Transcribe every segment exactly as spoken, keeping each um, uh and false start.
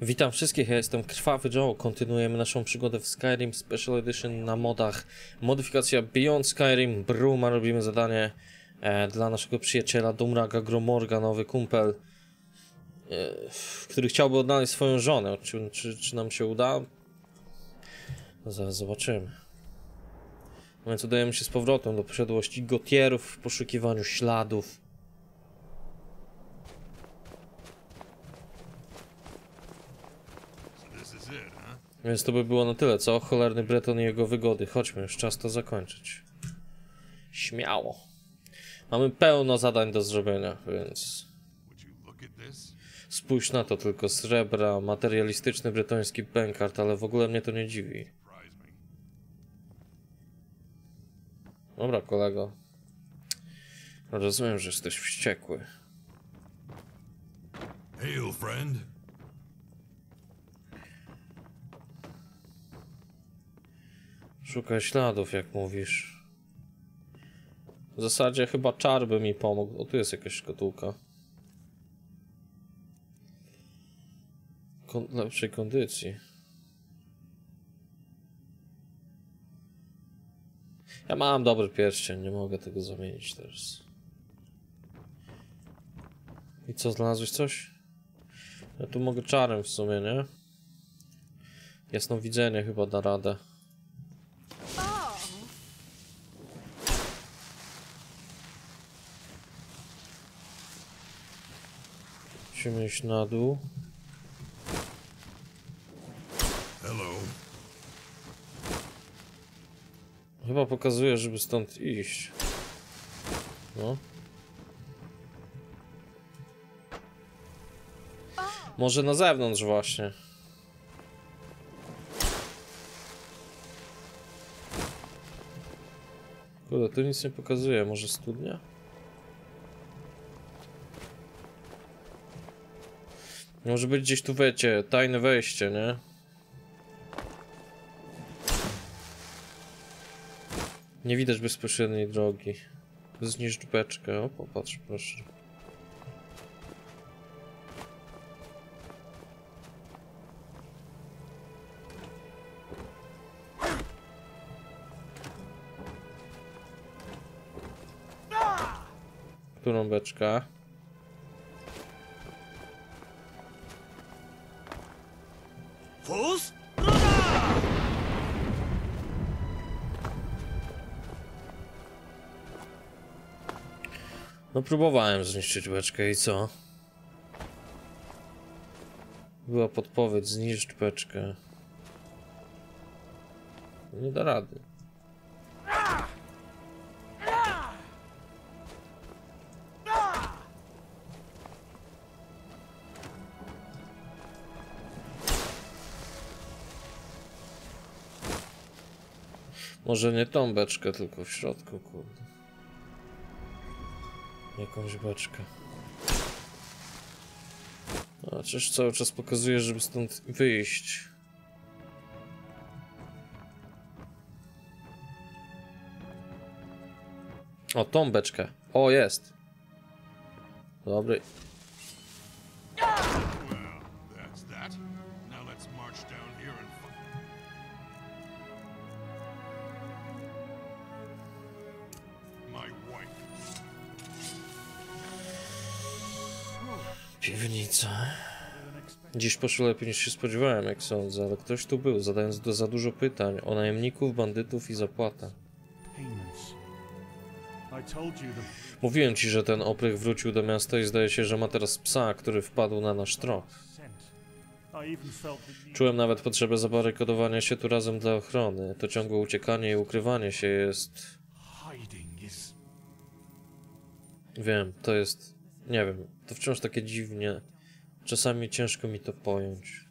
Witam wszystkich, ja jestem Krwawy Joe. Kontynuujemy naszą przygodę w Skyrim Special Edition na modach. Modyfikacja Beyond Skyrim Bruma. Robimy zadanie e, dla naszego przyjaciela Dumraga Gro-Morga, nowy kumpel, e, który chciałby odnaleźć swoją żonę. Czy, czy, czy nam się uda? Zaraz zobaczymy. No więc udajemy się z powrotem do posiadłości Gotierów w poszukiwaniu śladów. Więc to by było na tyle, co? Cholerny Breton i jego wygody. Chodźmy, już czas to zakończyć. Śmiało. Mamy pełno zadań do zrobienia, więc... Spójrz na to, tylko srebra, materialistyczny bretoński bankart, ale w ogóle mnie to nie dziwi. Dobra, kolego. Rozumiem, że jesteś wściekły. Hej, friend. Szukaj śladów, jak mówisz. W zasadzie chyba czar by mi pomógł. O, tu jest jakaś szkatułka. Kon- lepszej kondycji. Ja mam dobry pierścień, nie mogę tego zamienić teraz. I co, znalazłeś coś? Ja tu mogę czarem w sumie, nie? Jasnowidzenie chyba da radę. Musimy iść na dół. Hello. Chyba pokazuje, żeby stąd iść. No. Może na zewnątrz właśnie. Kurde, tu nic nie pokazuje. Może studnia? Może być gdzieś tu, wiecie, tajne wejście, nie? Nie widać bezpośredniej drogi. Zniszcz beczkę, o popatrz proszę. Którą beczkę? No próbowałem zniszczyć beczkę i co? Była podpowiedź, zniszcz beczkę. Nie da rady. Może nie tą beczkę, tylko w środku, kurde. Jakąś beczkę. A czyż cały czas pokazuje, żeby stąd wyjść. O, tą beczkę. O, jest. Dobry. Dziś poszło lepiej niż się spodziewałem, jak sądzę, ale ktoś tu był, zadając do za dużo pytań o najemników, bandytów i zapłatę. Mówiłem ci, że ten oprych wrócił do miasta i zdaje się, że ma teraz psa, który wpadł na nasz trop. Czułem nawet potrzebę zabarykodowania się tu razem dla ochrony. To ciągłe uciekanie i ukrywanie się jest... Wiem, to jest... Nie wiem, to wciąż takie dziwnie... Czasami ciężko mi to pojąć.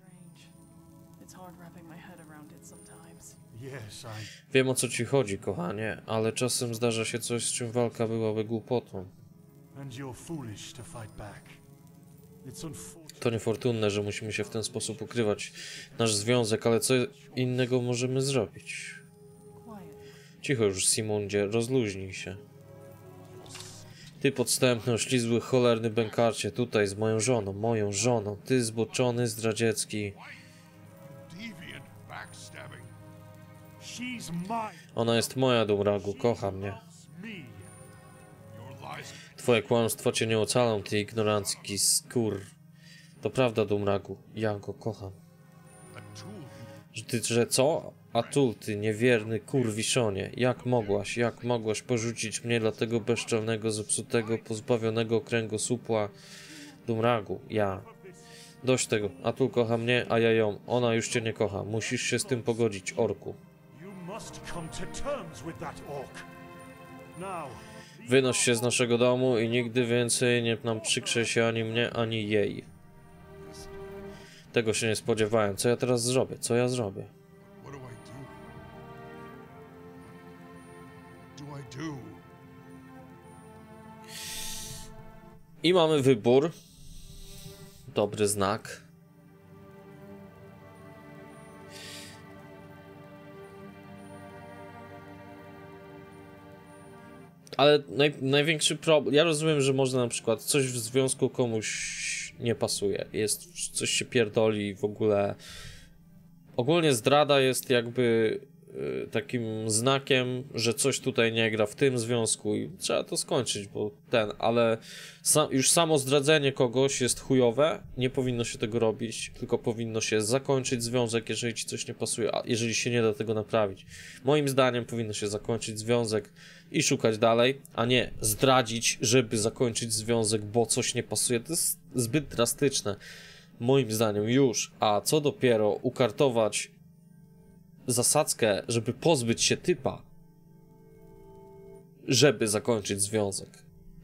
Wiem, o co ci chodzi, kochanie, ale czasem zdarza się coś, z czym walka byłaby głupotą. To niefortunne, że musimy się w ten sposób ukrywać nasz związek, ale co innego możemy zrobić? Cicho już, Simondzie, rozluźnij się. Ty podstępny, oślizły, cholerny bękarcie, tutaj z moją żoną, moją żoną, ty zboczony, zdradziecki. Ona jest moja, Dumragu, kocha mnie. Twoje kłamstwo cię nie ocalą, ty ignorancki skór. To prawda, Dumragu, ja go kocham. Ty, że co? Atul, ty niewierny kurwiszonie, jak mogłaś, jak mogłaś porzucić mnie dla tego bezczelnego, zepsutego, pozbawionego kręgosłupa Dumragu, ja. Dość tego, Atul kocha mnie, a ja ją, ona już cię nie kocha, musisz się z tym pogodzić, orku. Wynoś się z naszego domu i nigdy więcej nie nam przykrzej się ani mnie, ani jej. Tego się nie spodziewałem, co ja teraz zrobię, co ja zrobię? I mamy wybór. Dobry znak. Ale naj, największy problem... Ja rozumiem, że można na przykład coś w związku komuś nie pasuje. Jest... Coś się pierdoli w ogóle. Ogólnie zdrada jest jakby y, takim znakiem, że coś tutaj nie gra w tym związku i trzeba to skończyć, bo ten... Ale sam, już samo zdradzenie kogoś jest chujowe. Nie powinno się tego robić, tylko powinno się zakończyć związek, jeżeli ci coś nie pasuje, a jeżeli się nie da tego naprawić. Moim zdaniem powinno się zakończyć związek i szukać dalej, a nie zdradzić, żeby zakończyć związek, bo coś nie pasuje. To jest zbyt drastyczne, moim zdaniem już, a co dopiero ukartować zasadzkę, żeby pozbyć się typa, żeby zakończyć związek.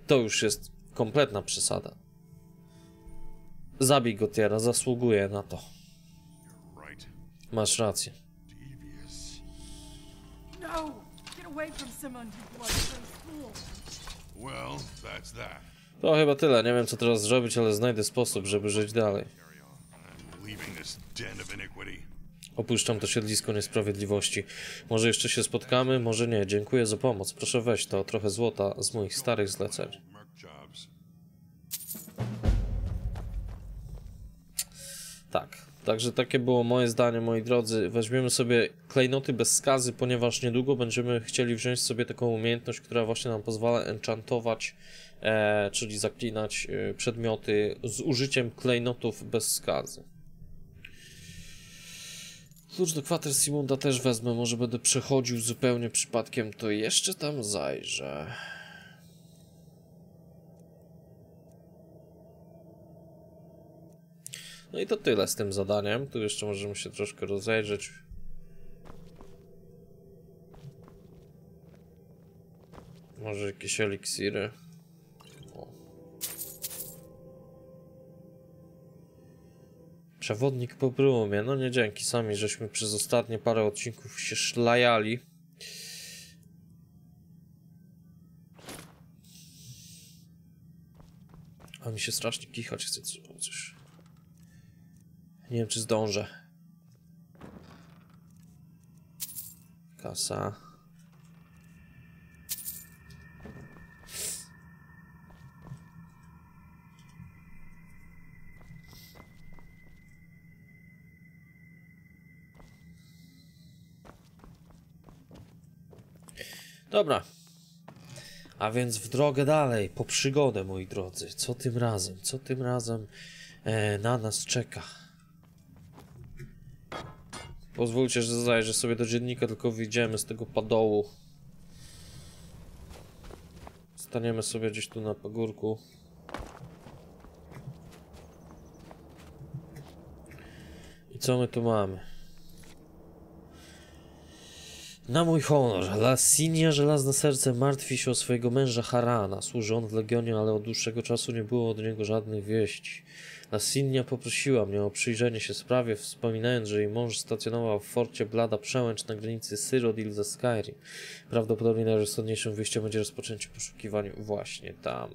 To już jest kompletna przesada. Zabij Gotiera, zasługuje na to. Masz rację. To chyba tyle. Nie wiem, co teraz zrobić, ale znajdę sposób, żeby żyć dalej. Opuszczam to siedlisko niesprawiedliwości. Może jeszcze się spotkamy, może nie. Dziękuję za pomoc. Proszę weź to. Trochę złota z moich starych zleceń. Tak. Także takie było moje zdanie, moi drodzy. Weźmiemy sobie klejnoty bez skazy, ponieważ niedługo będziemy chcieli wziąć sobie taką umiejętność, która właśnie nam pozwala enchantować, e, czyli zaklinać e, przedmioty z użyciem klejnotów bez skazy. Klucz do kwater Simonda też wezmę, może będę przechodził zupełnie przypadkiem, to jeszcze tam zajrzę. No i to tyle z tym zadaniem. Tu jeszcze możemy się troszkę rozejrzeć. Może jakieś eliksiry. O. Przewodnik po Brumie. No nie dzięki, sami żeśmy przez ostatnie parę odcinków się szlajali. A mi się strasznie kichać chce coś. Nie wiem, czy zdążę. Kasa. Dobra. A więc w drogę dalej, po przygodę, moi drodzy. Co tym razem? Co tym razem e, na nas czeka? Pozwólcie, że zajrzę sobie do dziennika, tylko wyjdziemy z tego padołu. Staniemy sobie gdzieś tu na pagórku. I co my tu mamy? Na mój honor, Lassinia Żelazne Serce martwi się o swojego męża Harana. Służy on w Legionie, ale od dłuższego czasu nie było od niego żadnych wieści. Lassinia poprosiła mnie o przyjrzenie się sprawie, wspominając, że jej mąż stacjonował w forcie Blada Przełęcz na granicy Cyrodiil ze Skyrim. Prawdopodobnie najrozsądniejszym wyjściem będzie rozpoczęcie poszukiwań właśnie tam.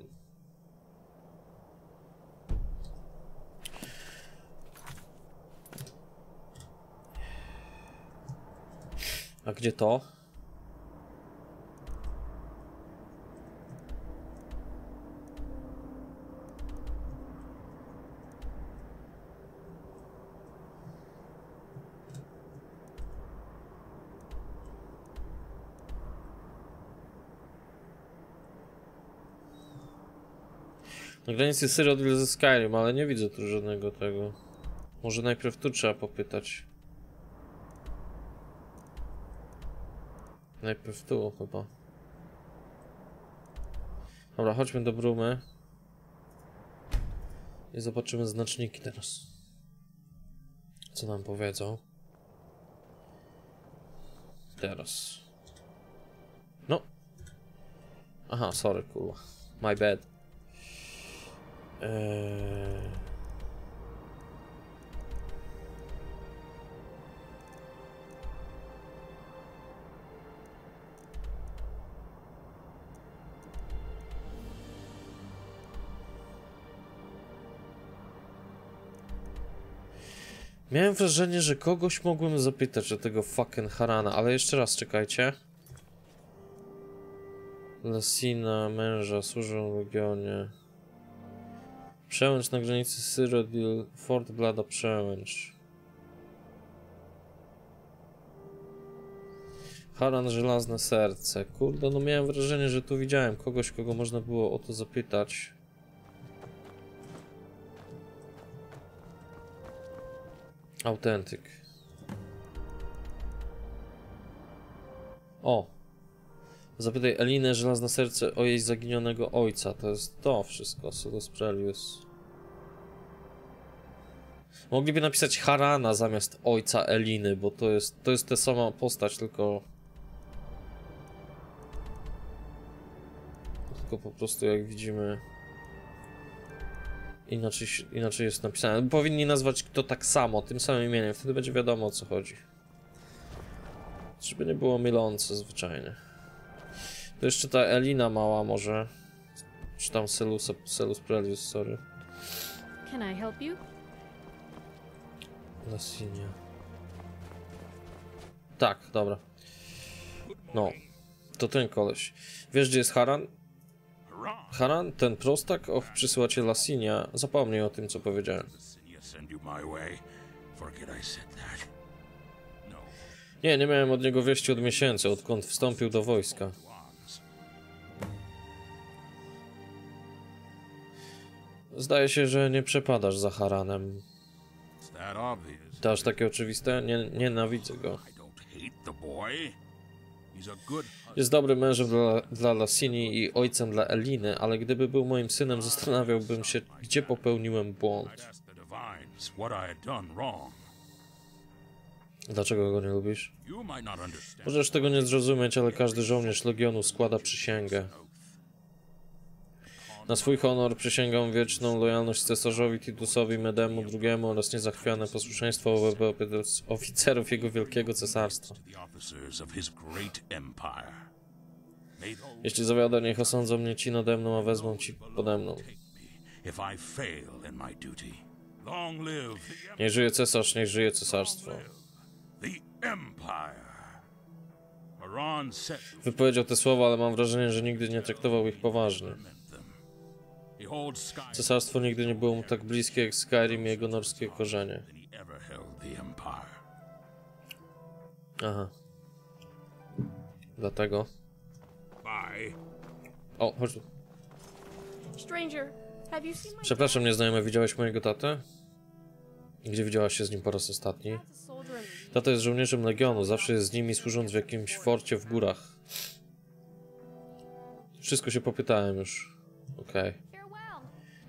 A gdzie to? Na granicy Cyrodiil ze Skyrim, ale nie widzę tu żadnego tego. Może najpierw tu trzeba popytać. Najpierw tu chyba. Dobra, chodźmy do Brumy. I zobaczymy znaczniki teraz. Co nam powiedzą. Teraz. No. Aha, sorry, kurwa. My bad. Eee... Miałem wrażenie, że kogoś mogłem zapytać o tego fucking Harana, ale jeszcze raz czekajcie. Lassina, męża, służą w Legionie. Przełęcz na granicy Cyrodiil, Fort Blada Przełęcz. Haran, Żelazne Serce. Kurde, no miałem wrażenie, że tu widziałem kogoś, kogo można było o to zapytać. Autentyk. O! Zapytaj Elinę Żelazne Serce o jej zaginionego ojca. To jest to wszystko, Celus Prelius. Mogliby napisać Harana zamiast ojca Eliny, bo to jest, to jest ta sama postać, tylko... Tylko po prostu jak widzimy... Inaczej, inaczej jest napisane. Powinni nazwać to tak samo, tym samym imieniem. Wtedy będzie wiadomo, o co chodzi. Żeby nie było mylące zwyczajnie. To jeszcze ta Elina mała może. Czy tam Celus, Celus Prelius, sorry. Can I help you? Lassinia. Tak, dobra. No. To ten koleś. Wiesz, gdzie jest Haran? Haran, ten prostak, och, przysyła cię Lassinia. Zapomnij o tym, co powiedziałem. Nie, nie miałem od niego wieści od miesięcy, odkąd wstąpił do wojska. Zdaje się, że nie przepadasz za Haranem. To aż takie oczywiste? Nie, nienawidzę go. Jest dobrym mężem dla, dla Lassini i ojcem dla Eliny, ale gdyby był moim synem, zastanawiałbym się, gdzie popełniłem błąd. Dlaczego go nie lubisz? Możesz tego nie zrozumieć, ale każdy żołnierz Legionu składa przysięgę. Na swój honor przysięgam wieczną lojalność cesarzowi Titusowi Medemu drugiemu oraz niezachwiane posłuszeństwo wobec oficerów jego wielkiego cesarstwa. Jeśli zawiodę, niech osądzą mnie ci nade mną, a wezmą ci pode mną. Niech żyje cesarz, niech żyje cesarstwo. Wypowiedział te słowa, ale mam wrażenie, że nigdy nie traktował ich poważnie. Cesarstwo nigdy nie było mu tak bliskie jak Skyrim i jego norskie korzenie. Aha. Dlatego. O, chodź tu. Przepraszam, nieznajomy, widziałeś mojego tatę? Gdzie widziałaś się z nim po raz ostatni? Tata jest żołnierzem Legionu, zawsze jest z nimi, służąc w jakimś forcie w górach. Wszystko się popytałem już. Okej. Okay.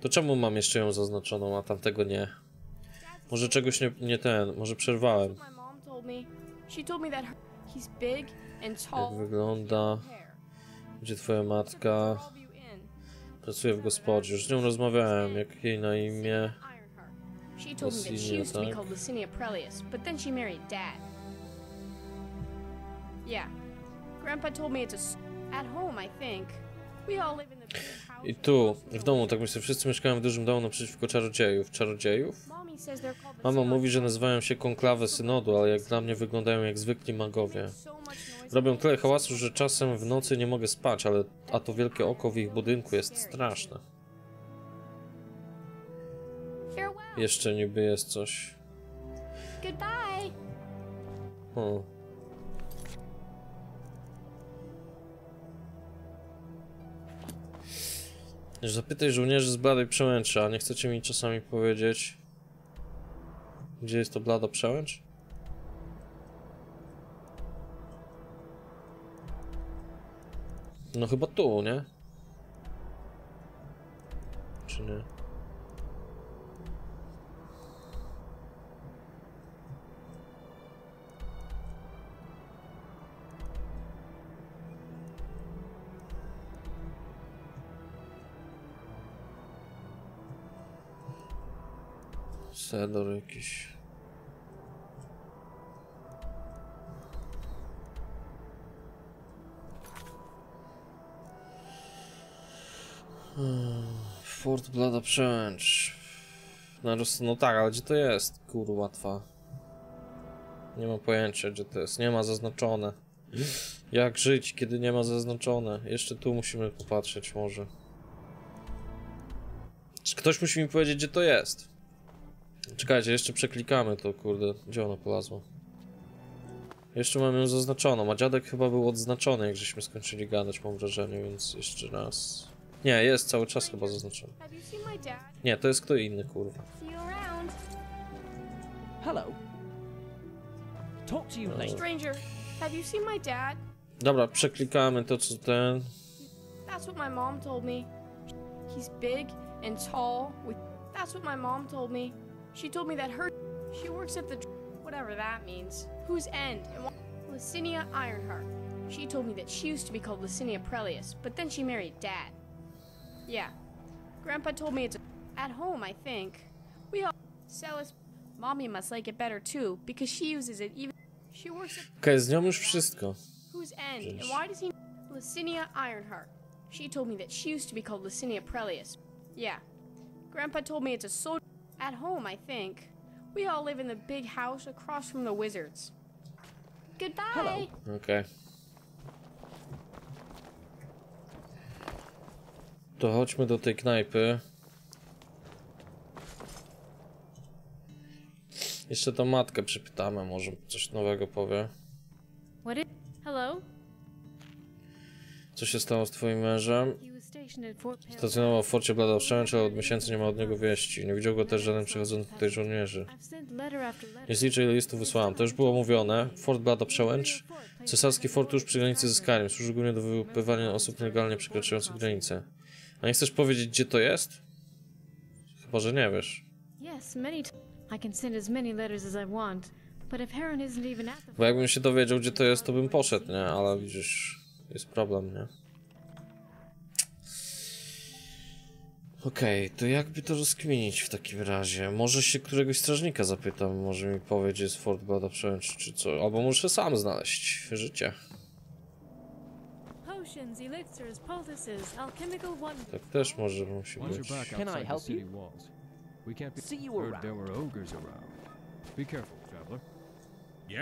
To czemu mam jeszcze ją zaznaczoną, a tamtego nie? Może czegoś nie, nie ten, może przerwałem. Jak wygląda? Gdzie twoja matka? Pracuje w gospodzie. Już z nią rozmawiałem, jak jej na imię? Lassinia, tak? I tu, w domu, tak myślę, wszyscy mieszkają w dużym domu naprzeciwko czarodziejów. Czarodziejów? Mama mówi, że nazywają się Konklawe Synodu, ale jak dla mnie wyglądają jak zwykli magowie. Robią tyle hałasu, że czasem w nocy nie mogę spać, ale a to wielkie oko w ich budynku jest straszne. Jeszcze niby jest coś. O. Zapytaj żołnierzy z Bladej Przełęczy, a nie chcecie mi czasami powiedzieć, gdzie jest to Blada Przełęcz? No chyba tu, nie? Czy nie? Sedor jakiś. Hmm, Fort Blada Przełęcz. No tak, ale gdzie to jest? Kurwa, łatwa. Nie mam pojęcia, gdzie to jest. Nie ma zaznaczone. Jak żyć, kiedy nie ma zaznaczone? Jeszcze tu musimy popatrzeć może. Ktoś musi mi powiedzieć, gdzie to jest. Czekajcie, jeszcze przeklikamy to, kurde, gdzie ona polazła? Jeszcze mam ją zaznaczoną, a dziadek chyba był odznaczony, jak żeśmy skończyli gadać, mam wrażenie, więc jeszcze raz... Nie, jest cały czas chyba zaznaczony. Nie, to jest kto inny, kurwa. No. Dobra, przeklikamy to, co ten... She told me that her she works at the whatever that means. Whose end? And Lassinia Ironheart. She told me that she used to be called Lassinia Prelius, but then she married Dad. Yeah. Grandpa told me it's at home, I think. We all Celus. Mommy must like it better too, because she uses it even she works at okay, z nią już wszystko. Whose end? Przecież. And why does he Lassinia Ironheart? She told me that she used to be called Lassinia Prelius. Yeah. Grandpa told me it's a soldier. At home, I think. We all live in the big house across from the wizards. Goodbye. Hello. Okay. To chodźmy do tej knajpy. Jeszcze tą matkę przypytamy, może coś nowego powie. What is... Hello. Co się stało z twoim mężem? Stacjonował w Forcie Blada Przełęcz, ale od miesięcy nie ma od niego wieści. Nie widział go też żaden przechodzący tutaj żołnierzy. Nie zliczę, ile listów wysłałem. To już było mówione. Fort Blada Przełęcz. Cesarski fort już przy granicy ze Skyrim. Służy głównie do wyłapywania osób nielegalnie przekraczających granicę. A nie chcesz powiedzieć, gdzie to jest? Chyba, że nie wiesz. Bo jakbym się dowiedział, gdzie to jest, to bym poszedł, nie? Ale widzisz, jest problem, nie? Okej, okay, to jakby to rozkminić w takim razie? Może się któregoś strażnika zapytam, może mi powie, gdzie jest Fort Blada Przełęcz, czy co? Albo muszę sam znaleźć życie. Tak też może musi być.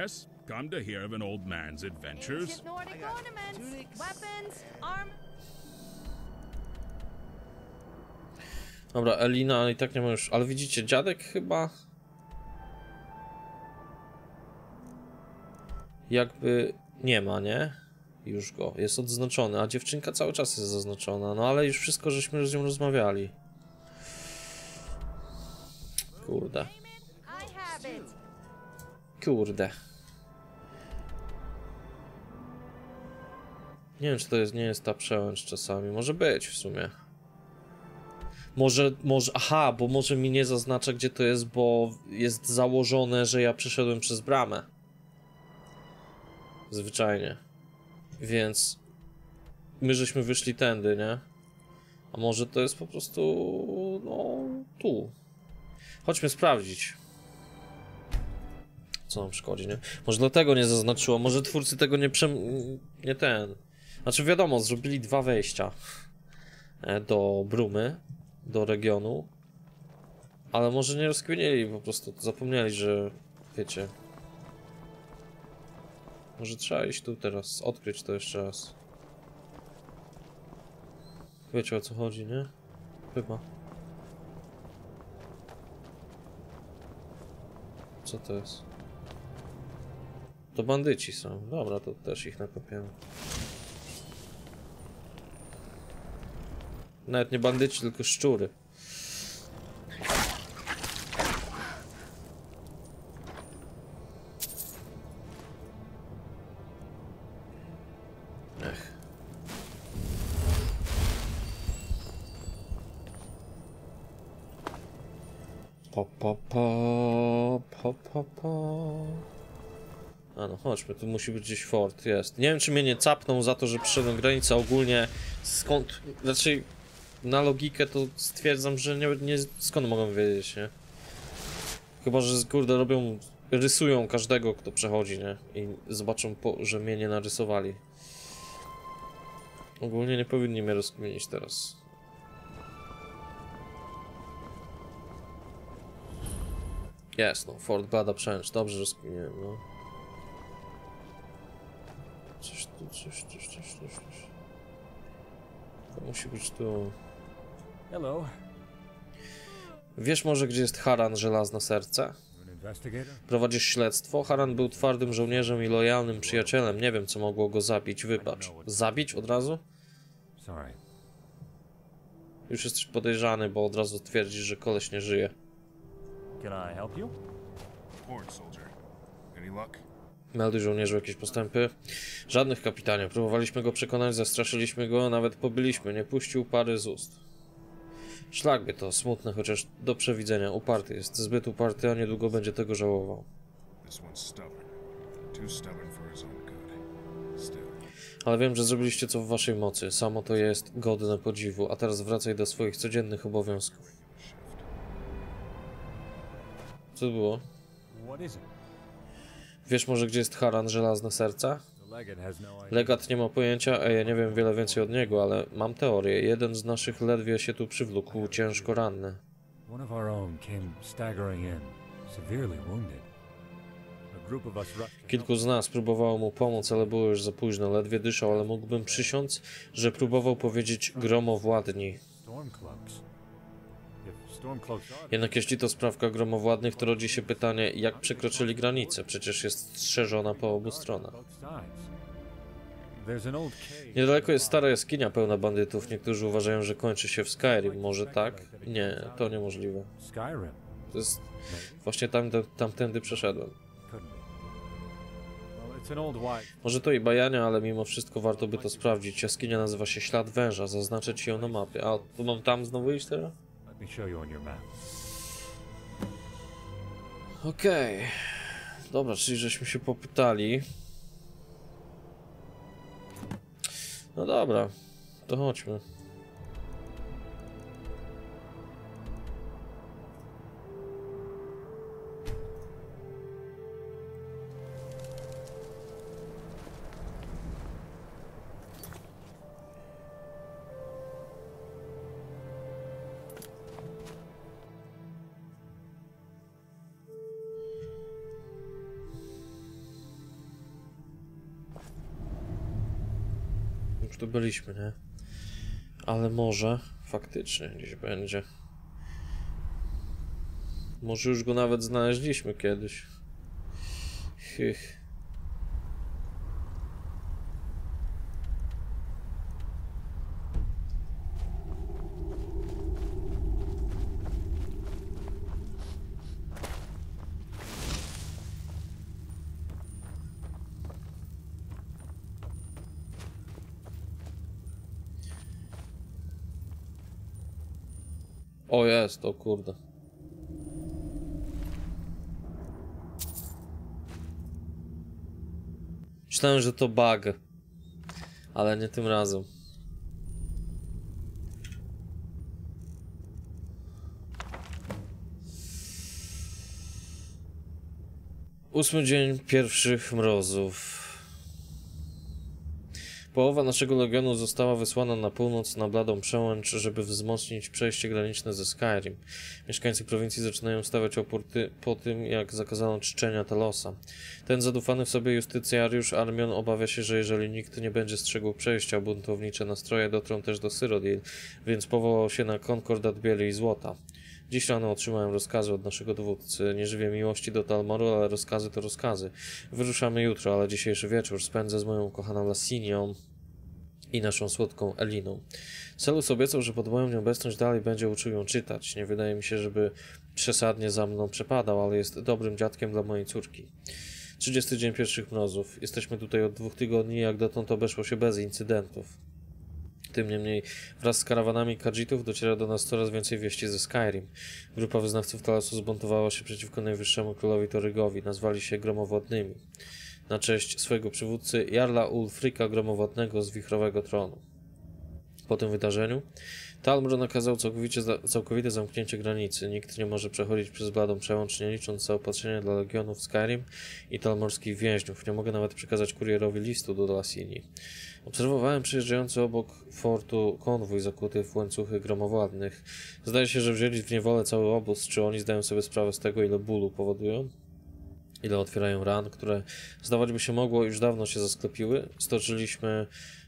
Yes, come to hear of an old man's adventures. Dobra, Elina i tak nie ma już... Ale widzicie, dziadek chyba... Jakby... Nie ma, nie? Już go. Jest odznaczony, a dziewczynka cały czas jest zaznaczona. No ale już wszystko, żeśmy z nią rozmawiali. Kurde. Kurde. Nie wiem, czy to jest, nie jest ta przełęcz czasami. Może być w sumie. Może, może, aha, bo może mi nie zaznacza, gdzie to jest, bo jest założone, że ja przeszedłem przez bramę. Zwyczajnie. Więc my żeśmy wyszli tędy, nie? A może to jest po prostu, no, tu. Chodźmy sprawdzić. Co nam szkodzi, nie? Może dlatego nie zaznaczyło, może twórcy tego nie przem... nie ten. Znaczy wiadomo, zrobili dwa wejścia do Brumy. Do regionu, ale może nie rozkminili, po prostu zapomnieli, że wiecie. Może trzeba iść tu teraz, odkryć to jeszcze raz. Wiecie, o co chodzi, nie? Chyba. Co to jest? To bandyci są. Dobra, to też ich nakopiemy. Nawet nie bandyci, tylko szczury. Chodźmy, tu musi być gdzieś fort, jest. Nie wiem, czy mnie nie capną za to, że przyszedłem granicę ogólnie, skąd... Raczej na logikę to stwierdzam, że nie, nie skąd mogą wiedzieć, nie? Chyba że, kurde, robią... rysują każdego, kto przechodzi, nie? I zobaczą, po, że mnie nie narysowali. Ogólnie nie powinni mnie rozkminić teraz. Jest, no, Fort Blada Przełęcz, dobrze rozkminiłem, no. Coś tu, coś, coś, coś, coś, coś. To musi być tu. Hello. Wiesz może, gdzie jest Haran Żelazne Serce? Prowadzisz śledztwo? Haran był twardym żołnierzem i lojalnym przyjacielem. Nie wiem, co mogło go zabić. Wybacz. Zabić od razu? Już jesteś podejrzany, bo od razu twierdzisz, że koleś nie żyje. Melduj żołnierzu jakieś postępy? Żadnych, kapitanie. Próbowaliśmy go przekonać, zastraszyliśmy go, nawet pobyliśmy. Nie puścił pary z ust. Szlak by to, smutne, chociaż do przewidzenia. Uparty jest. Zbyt uparty, a niedługo będzie tego żałował. Ale wiem, że zrobiliście co w waszej mocy. Samo to jest godne podziwu. A teraz wracaj do swoich codziennych obowiązków. Co to było? Wiesz może, gdzie jest Haran Żelazne Serce? Legat nie ma pojęcia, a ja nie wiem wiele więcej od niego, ale mam teorię. Jeden z naszych ledwie się tu przywlókł, ciężko ranny. Kilku z nas próbowało mu pomóc, ale było już za późno. Ledwie dyszał, ale mógłbym przysiąc, że próbował powiedzieć Gromowładni. Jednak jeśli to sprawka Gromowładnych, to rodzi się pytanie, jak przekroczyli granicę? Przecież jest strzeżona po obu stronach. Niedaleko jest stara jaskinia pełna bandytów. Niektórzy uważają, że kończy się w Skyrim. Może tak? Nie, to niemożliwe. To jest... Właśnie tam, tamtędy przeszedłem. Może to i bajania, ale mimo wszystko warto by to sprawdzić. Jaskinia nazywa się Ślad Węża. Zaznaczę ci ją na mapie. A, tu mam tam znowu iść teraz? Okej, okay. Dobra, czyli żeśmy się popytali. No dobra, to chodźmy. Tu byliśmy, nie? Ale może faktycznie gdzieś będzie. Może już go nawet znaleźliśmy kiedyś. Hych. O jest, o kurde. Myślałem, że to bug. Ale nie tym razem. Ósmy dzień pierwszych mrozów. Połowa naszego legionu została wysłana na północ, na Bladą Przełęcz, żeby wzmocnić przejście graniczne ze Skyrim. Mieszkańcy prowincji zaczynają stawiać opór ty po tym, jak zakazano czczenia Talosa. Ten zadufany w sobie justycjariusz Armion obawia się, że jeżeli nikt nie będzie strzegł przejścia, buntownicze nastroje dotrą też do Cyrodiil, więc powołał się na Konkordant Bieli i Złota. Dziś rano otrzymałem rozkazy od naszego dowódcy. Nie żywię miłości do Talmoru, ale rozkazy to rozkazy. Wyruszamy jutro, ale dzisiejszy wieczór spędzę z moją kochaną Lassinią i naszą słodką Eliną. Celus obiecał, że pod moją nieobecność dalej będzie uczył ją czytać. Nie wydaje mi się, żeby przesadnie za mną przepadał, ale jest dobrym dziadkiem dla mojej córki. trzydziesty dzień pierwszych mrozów. Jesteśmy tutaj od dwóch tygodni, jak dotąd obeszło się bez incydentów. Tym niemniej wraz z karawanami Kadżitów dociera do nas coraz więcej wieści ze Skyrim. Grupa wyznawców Talosu zbuntowała się przeciwko najwyższemu królowi Torygowi. Nazwali się Gromowładnymi. Na cześć swojego przywódcy, jarla Ulfrica Gromowodnego z Wichrowego Tronu. Po tym wydarzeniu Talmor nakazał całkowite zamknięcie granicy. Nikt nie może przechodzić przez Bladą Przełęcz, nie licząc zaopatrzenia dla Legionów Skyrim i talmorskich więźniów. Nie mogę nawet przekazać kurierowi listu do Lassinii. Obserwowałem przejeżdżający obok fortu konwój zakuty w łańcuchy gromowładnych. Zdaje się, że wzięli w niewolę cały obóz. Czy oni zdają sobie sprawę z tego, ile bólu powodują? Ile otwierają ran, które zdawać by się mogło już dawno się zasklepiły? Stoczyliśmy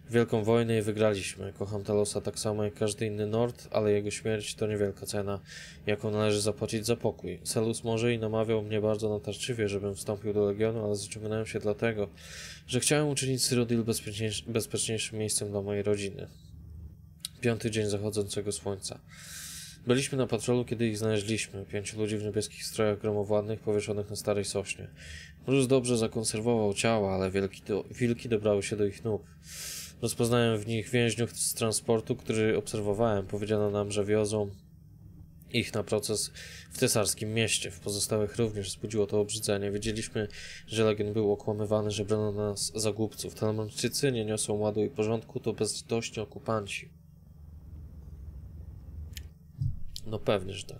wielką wojnę i wygraliśmy. Kocham Talosa tak samo jak każdy inny Nord, ale jego śmierć to niewielka cena, jaką należy zapłacić za pokój. Celus może i namawiał mnie bardzo natarczywie, żebym wstąpił do Legionu, ale zaciągnąłem się dlatego, że chciałem uczynić Cyrodiil bezpieczniejszym miejscem dla mojej rodziny. Piąty dzień zachodzącego słońca. Byliśmy na patrolu, kiedy ich znaleźliśmy. Pięciu ludzi w niebieskich strojach gromowładnych powieszonych na starej sośnie. Mróz dobrze zakonserwował ciała, ale wielki do... wilki dobrały się do ich nóg. Rozpoznałem w nich więźniów z transportu, który obserwowałem. Powiedziano nam, że wiozą ich na proces w cesarskim mieście. W pozostałych również wzbudziło to obrzydzenie. Wiedzieliśmy, że Legion był okłamywany, że brano nas za głupców. Talmonczycy nie niosą ładu i porządku, to bezlitośni okupanci. No pewnie, że tak.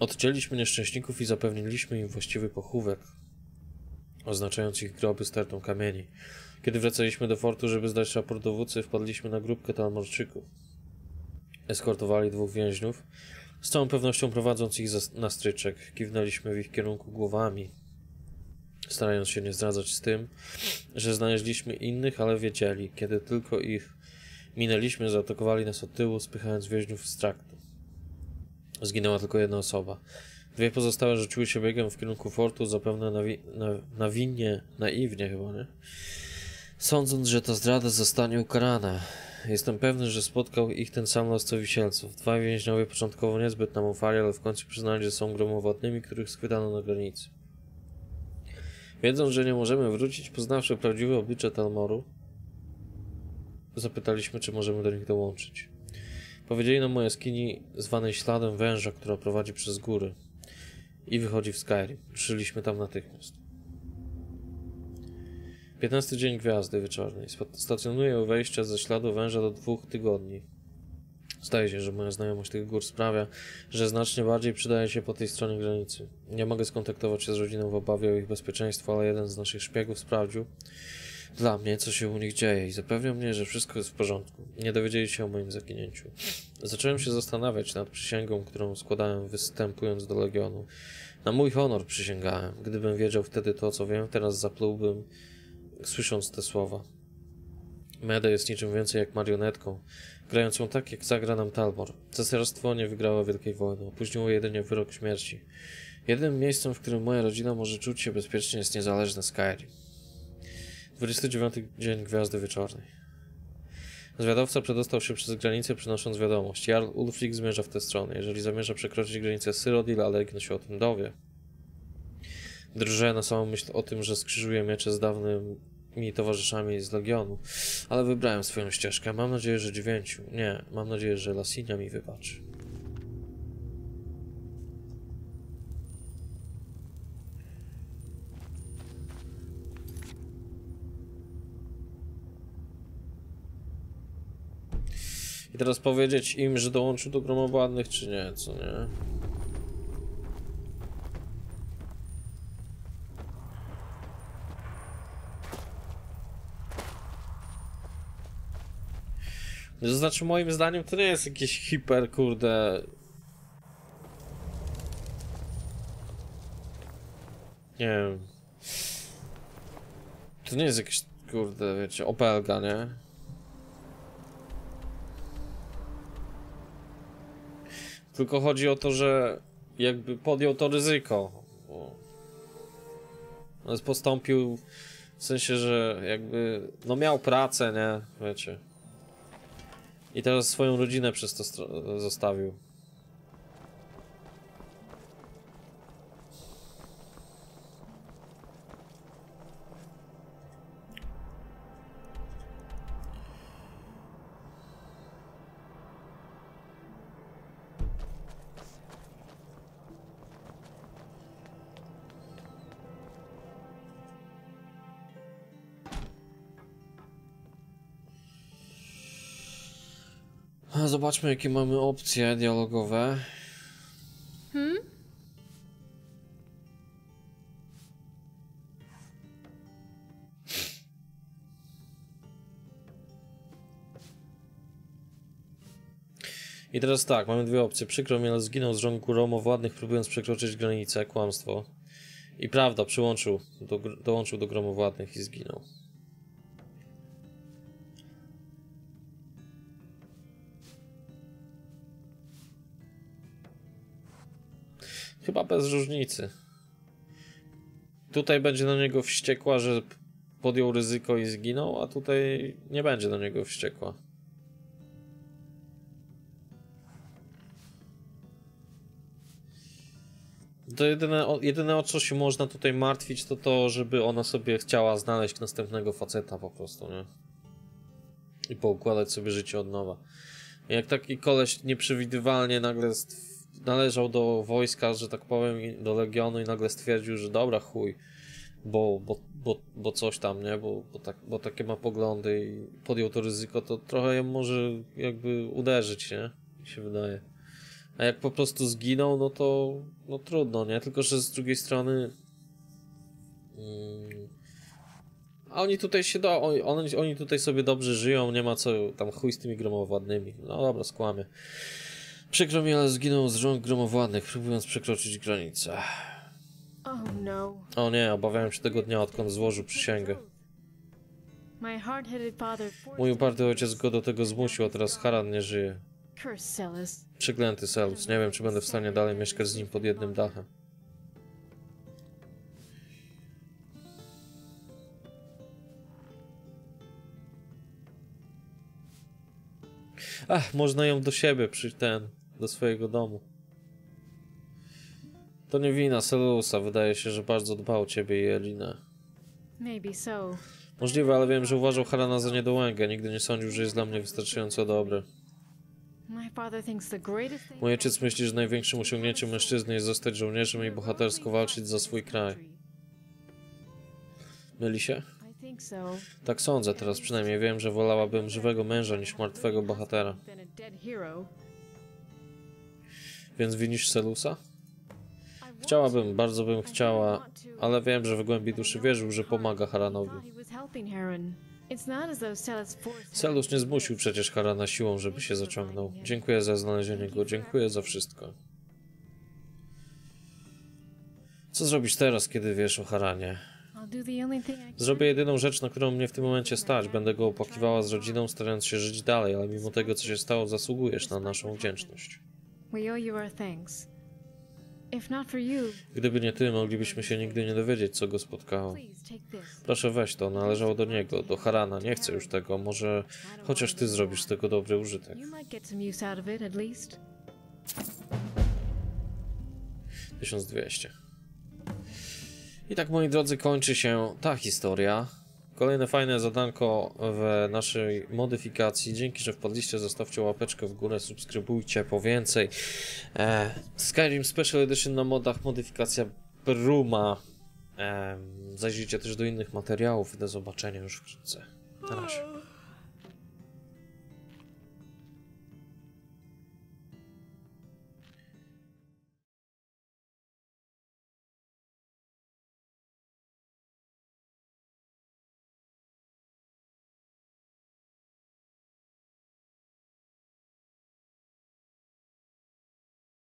Odcięliśmy nieszczęśników i zapewniliśmy im właściwy pochówek, oznaczając ich groby stertą kamieni. Kiedy wracaliśmy do fortu, żeby zdać raport dowódcy, wpadliśmy na grupkę talmorczyków. Eskortowali dwóch więźniów, z całą pewnością prowadząc ich na stryczek. Kiwnęliśmy w ich kierunku głowami, starając się nie zdradzać z tym, że znaleźliśmy innych, ale wiedzieli, kiedy tylko ich minęliśmy, zaatakowali nas od tyłu, spychając więźniów z traktu. Zginęła tylko jedna osoba. Dwie pozostałe rzuciły się biegiem w kierunku fortu, zapewne nawi na nawinnie, naiwnie chyba, nie? Sądząc, że ta zdrada zostanie ukarana. Jestem pewny, że spotkał ich ten sam los co wisielców. Dwa więźniowie początkowo niezbyt nam ufali, ale w końcu przyznali, że są gromowodnymi, których schwytano na granicy. Wiedząc, że nie możemy wrócić, poznawszy prawdziwe oblicze Talmoru, zapytaliśmy, czy możemy do nich dołączyć. Powiedzieli nam o jaskini zwanej Śladem Węża, która prowadzi przez góry i wychodzi w Skyrim. Ruszyliśmy tam natychmiast. piętnasty dzień Gwiazdy Wieczornej. Stacjonuję u wejścia ze Śladu Węża do dwóch tygodni. Zdaje się, że moja znajomość tych gór sprawia, że znacznie bardziej przydaje się po tej stronie granicy. Nie mogę skontaktować się z rodziną w obawie o ich bezpieczeństwo, ale jeden z naszych szpiegów sprawdził dla mnie, co się u nich dzieje i zapewniał mnie, że wszystko jest w porządku. Nie dowiedzieli się o moim zaginięciu. Zacząłem się zastanawiać nad przysięgą, którą składałem występując do Legionu. Na mój honor przysięgałem. Gdybym wiedział wtedy to, co wiem, teraz zaplułbym, słysząc te słowa. Meda jest niczym więcej jak marionetką, grającą tak, jak zagra nam Talmor. Cesarstwo nie wygrało Wielkiej Wojny, opóźniło jedynie wyrok śmierci. Jedynym miejscem, w którym moja rodzina może czuć się bezpiecznie, jest niezależne Skyrim. dwudziesty dziewiąty dzień Gwiazdy Wieczornej. Zwiadowca przedostał się przez granicę, przynosząc wiadomość. Jarl Ulfric zmierza w tę stronę. Jeżeli zamierza przekroczyć granicę Cyrodiil, ale Legion się o tym dowie. Drżę na samą myśl o tym, że skrzyżuję miecze z dawnymi towarzyszami z Legionu, ale wybrałem swoją ścieżkę. Mam nadzieję, że dziewięciu. Nie, mam nadzieję, że Lassinia mi wybaczy. I teraz powiedzieć im, że dołączył do gromowładnych, czy nie, co nie? To znaczy, moim zdaniem to nie jest jakieś hiper, kurde... Nie wiem... To nie jest jakieś, kurde, wiecie, opelga, nie? Tylko chodzi o to, że jakby podjął to ryzyko. On postąpił w W sensie, że jakby, no miał pracę, nie? Wiecie. I teraz swoją rodzinę przez to zostawił. Zobaczmy, jakie mamy opcje dialogowe. Hmm? I teraz tak, mamy dwie opcje. Przykro mi, ale zginął z rąk gromowładnych, próbując przekroczyć granicę. Kłamstwo. I prawda, przyłączył, do, dołączył do gromowładnych i zginął. Chyba bez różnicy. Tutaj będzie do niego wściekła, że podjął ryzyko i zginął, a tutaj nie będzie do niego wściekła. To jedyne, jedyne o co się można tutaj martwić, to to, żeby ona sobie chciała znaleźć następnego faceta po prostu, nie? I poukładać sobie życie od nowa. Jak taki koleś nieprzewidywalnie nagle należał do wojska, że tak powiem, do Legionu i nagle stwierdził, że dobra chuj, bo, bo, bo, bo coś tam, nie, bo, bo, tak, bo takie ma poglądy i podjął to ryzyko, to trochę ją może jakby uderzyć, nie, mi się wydaje. A jak po prostu zginął, no to no trudno, nie, tylko że z drugiej strony... Hmm, a oni tutaj się do... Oni, oni tutaj sobie dobrze żyją, nie ma co tam chuj z tymi gromowładnymi. No dobra, skłamie. Przykro mi, ale zginął z rąk gromowładnych, próbując przekroczyć granicę. Oh, no. O nie, obawiałem się tego dnia, odkąd złożył przysięgę. Mój uparty ojciec go do tego zmusił, a teraz Haran nie żyje. Przeklęty Celus. Nie wiem, czy będę w stanie dalej mieszkać z nim pod jednym dachem. Ach, można ją do siebie przy ten, do swojego domu. To nie wina Celusa, wydaje się, że bardzo dbał o ciebie i Elinę. Możliwe, ale wiem, że uważał Harana za niedołęgę. Nigdy nie sądził, że jest dla mnie wystarczająco dobry. Mój ojciec myśli, że największym osiągnięciem mężczyzny jest zostać żołnierzem i bohatersko walczyć za swój kraj. Myli się? Tak sądzę teraz, przynajmniej wiem, że wolałabym żywego męża niż martwego bohatera. Więc winisz Celusa? Chciałabym, bardzo bym chciała, ale wiem, że w głębi duszy wierzył, że pomaga Haranowi. Celus nie zmusił przecież Harana siłą, żeby się zaciągnął. Dziękuję za znalezienie go, dziękuję za wszystko. Co zrobisz teraz, kiedy wiesz o Haranie? Zrobię jedyną rzecz, na którą mnie w tym momencie stać. Będę go opłakiwała z rodziną, starając się żyć dalej, ale mimo tego, co się stało, zasługujesz na naszą wdzięczność. Gdyby nie ty, moglibyśmy się nigdy nie dowiedzieć, co go spotkało. Proszę, weź to, należało do niego, do Harana. Nie chcę już tego, może chociaż ty zrobisz z tego dobry użytek. tysiąc dwieście. I tak, moi drodzy, kończy się ta historia. Kolejne fajne zadanko w naszej modyfikacji. Dzięki, że wpadliście. Zostawcie łapeczkę w górę, subskrybujcie po więcej. E, Skyrim Special Edition na modach, modyfikacja Bruma. E, zajrzyjcie też do innych materiałów i do zobaczenia już wkrótce. Na razie.